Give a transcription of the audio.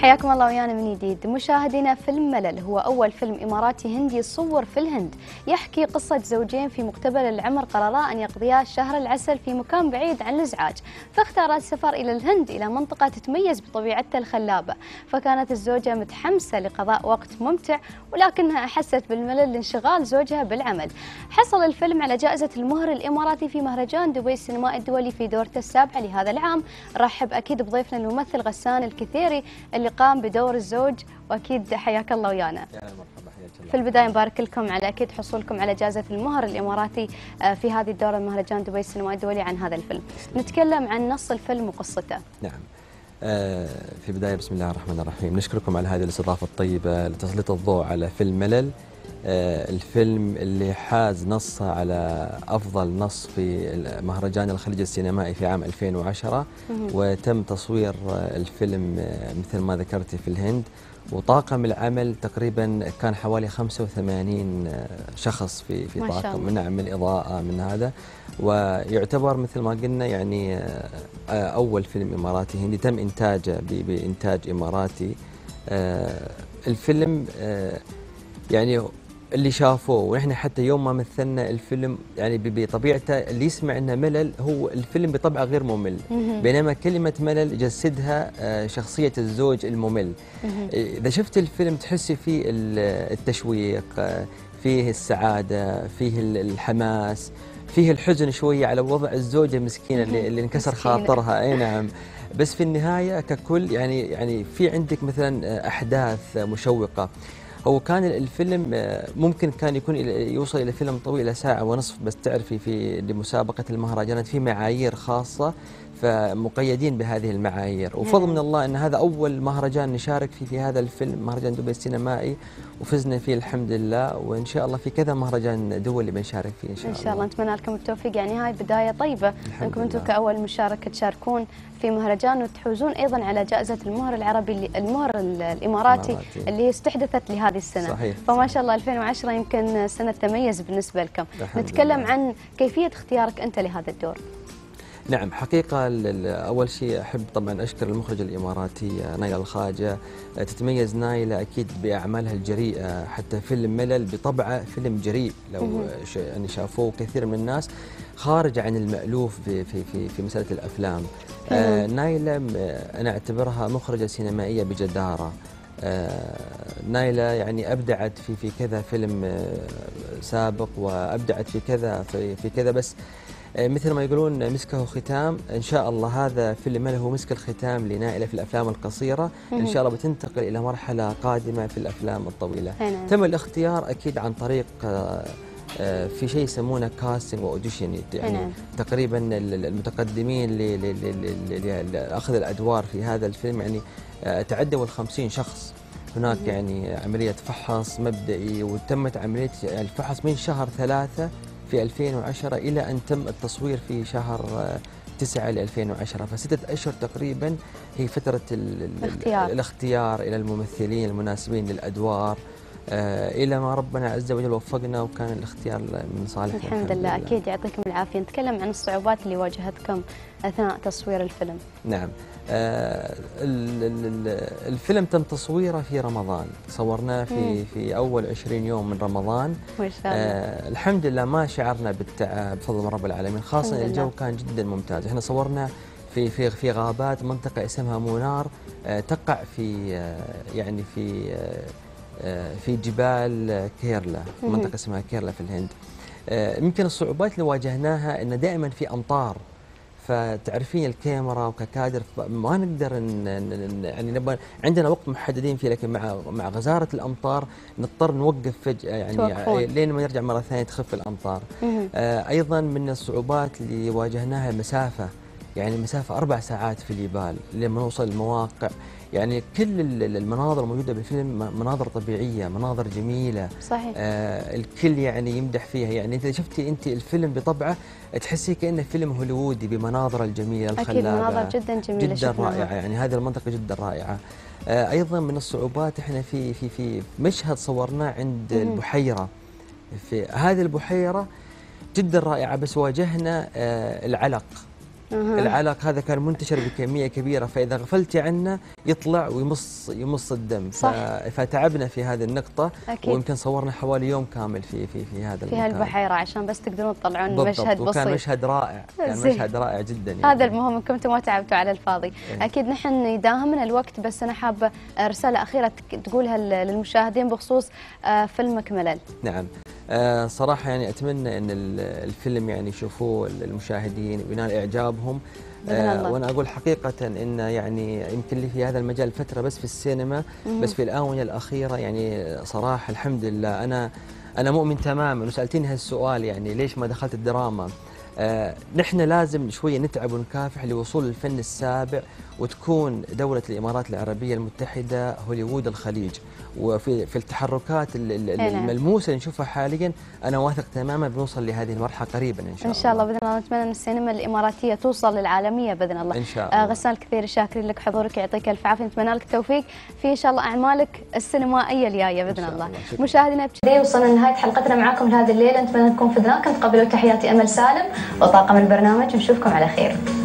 حياكم الله ويانا من جديد مشاهدينا. فيلم ملل هو أول فيلم إماراتي هندي صور في الهند، يحكي قصة زوجين في مقتبل العمر قررا أن يقضيا شهر العسل في مكان بعيد عن الإزعاج، فاختارا السفر إلى الهند إلى منطقة تتميز بطبيعتها الخلابة، فكانت الزوجة متحمسة لقضاء وقت ممتع ولكنها أحست بالملل لانشغال زوجها بالعمل. حصل الفيلم على جائزة المهر الإماراتي في مهرجان دبي السينمائي الدولي في دورته السابعة لهذا العام. رحب أكيد بضيفنا الممثل غسان الكثيري اللي قام بدور الزوج، واكيد حياك الله ويانا. في البدايه مبارك لكم على اكيد حصولكم على جائزه المهر الاماراتي في هذه الدوره مهرجان دبي السينمائي الدولي عن هذا الفيلم. نتكلم عن نص الفيلم وقصته. نعم. في بدايه بسم الله الرحمن الرحيم، نشكركم على هذه الاستضافه الطيبه لتسليط الضوء على فيلم ملل، الفيلم اللي حاز نصه على أفضل نص في مهرجان الخليج السينمائي في عام 2010، وتم تصوير الفيلم مثل ما ذكرتي في الهند، وطاقم العمل تقريبا كان حوالي 85 شخص في طاقم، من إضاءة من هذا، ويعتبر مثل ما قلنا يعني أول فيلم إماراتي هندي تم إنتاجه بإنتاج إماراتي. الفيلم يعني اللي شافوه، ونحن حتى يوم ما مثلنا الفيلم يعني بطبيعته اللي يسمع انه ملل هو الفيلم بطبعه غير ممل، بينما كلمه ملل جسدها شخصيه الزوج الممل. اذا شفت الفيلم تحسي فيه التشويق، فيه السعاده، فيه الحماس، فيه الحزن شويه على وضع الزوجه المسكينه اللي انكسر خاطرها. اي نعم. بس في النهايه ككل يعني في عندك مثلا احداث مشوقه. هو كان الفيلم ممكن كان يكون يوصل إلى فيلم طويل إلى ساعة ونصف، بس تعرفي في لمسابقة المهرجانات في معايير خاصة، فمقيدين بهذه المعايير، وفضل من الله أن هذا أول مهرجان نشارك فيه في هذا الفيلم، مهرجان دبي السينمائي، وفزنا فيه الحمد لله، وإن شاء الله في كذا مهرجان دولي بنشارك فيه إن شاء الله. إن شاء الله نتمنى لكم التوفيق، يعني هاي بداية طيبة أنكم أنتم كأول مشاركة تشاركون في مهرجان وتحوزون أيضا على جائزة المهر العربي المهر الإماراتي اللي استحدثت لهذه السنة. صحيح. فما شاء الله 2010 يمكن سنة تميز بالنسبة لكم. نتكلم عن كيفية اختيارك أنت لهذا الدور. نعم، حقيقة أول شيء أحب طبعا أشكر المخرجة الإماراتية نايلة الخاجة. تتميز نايلة أكيد بأعمالها الجريئة، حتى فيلم ملل بطبعه فيلم جريء، لو يعني شافوه كثير من الناس خارج عن المألوف في في في مسألة الأفلام. نايلة أنا أعتبرها مخرجة سينمائية بجدارة. نايلة يعني أبدعت في كذا فيلم سابق، وأبدعت في كذا في كذا، بس مثل ما يقولون مسكه ختام. إن شاء الله هذا فيلم ملل هو مسك الختام لنائلة في الأفلام القصيرة. إن شاء الله بتنتقل إلى مرحلة قادمة في الأفلام الطويلة. تم الاختيار أكيد عن طريق في شيء يسمونه كاستنج وأوديشن، يعني تقريبا المتقدمين لأخذ الأدوار في هذا الفيلم يعني تعدوا 50 شخص. هناك يعني عملية فحص مبدئي، وتمت عملية الفحص من شهر 3 في 2010 إلى أن تم التصوير في شهر 9 ل 2010، فستة أشهر تقريبا هي فترة الاختيار إلى الممثلين المناسبين للأدوار، إلى ما ربنا عز وجل وفقنا وكان الاختيار من صالحنا. الحمد لله. أكيد يعطيكم العافية. نتكلم عن الصعوبات اللي واجهتكم أثناء تصوير الفيلم. نعم. الفيلم تم تصويره في رمضان، صورناه في أول 20 يوم من رمضان. ما شاء الله. الحمد لله ما شعرنا بالتعب بفضل رب العالمين، خاصة الجو كان جدا ممتاز. احنا صورنا في غابات، منطقة اسمها منار، تقع في يعني في جبال كيرلا، منطقة اسمها كيرلا في الهند. يمكن الصعوبات اللي واجهناها أن دائما في أمطار، فتعرفين الكاميرا وككادر ما نقدر يعني نبقى عندنا وقت محددين فيه، لكن مع غزارة الأمطار نضطر نوقف فجأة، يعني لين ما نرجع مرة ثانية تخف الأمطار. أيضا من الصعوبات اللي واجهناها المسافة، يعني مسافة 4 ساعات في الجبال لما نوصل المواقع. يعني كل المناظر الموجودة بالفيلم مناظر طبيعية، مناظر جميلة. صحيح. الكل يعني يمدح فيها، يعني انت شفتي انت الفيلم بطبعه تحسي كأنه فيلم هوليوودي بمناظره الجميلة الخلابة. اكيد مناظر جدا جميلة جدا رائعة، يعني هذه المنطقة جدا رائعة. ايضا من الصعوبات احنا في في في مشهد صورناه عند البحيرة، في هذه البحيرة جدا رائعة، بس واجهنا العلق. العلق هذا كان منتشر بكميه كبيره، فاذا غفلتي عنه يطلع ويمص الدم، صح. فتعبنا في هذه النقطه أكيد. ويمكن صورنا حوالي يوم كامل في هذا في هالبحيره عشان بس تقدرون تطلعون مشهد بسيط، وكان مشهد رائع، كان مشهد رائع جدا يعني. هذا المهم انكم انتم ما تعبتوا على الفاضي. اكيد نحن يداهمنا الوقت، بس انا حابه رساله اخيره تقولها للمشاهدين بخصوص فيلمك ملل. نعم، صراحه يعني اتمنى ان الفيلم يعني يشوفوه المشاهدين وينال اعجابهم، وانا اقول حقيقه ان يعني يمكن لي في هذا المجال فتره بس في السينما، بس في الاونه الاخيره يعني صراحه الحمد لله انا مؤمن تماما. وسالتيني هالسؤال يعني ليش ما دخلت الدراما؟ نحن لازم شويه نتعب ونكافح لوصول الفن السابع، وتكون دولة الإمارات العربية المتحدة هوليوود الخليج، وفي التحركات الملموسة اللي نشوفها حاليا أنا واثق تماما بنوصل لهذه المرحلة قريبا إن شاء الله. إن شاء الله بإذن الله، نتمنى أن السينما الإماراتية توصل للعالمية بإذن الله. إن شاء الله. غسان الكثيري، شاكرين لك حضورك، يعطيك ألف عافية، نتمنى لك التوفيق في إن شاء الله أعمالك السينمائية الجاية بإذن الله. مشاهدينا بكذا وصلنا لنهاية حلقتنا معاكم لهذه الليلة، نتمنى أنكم فدناكم، تقبلوا تحياتي أمل سالم وطاقم البرنامج، ونشوفكم على خير.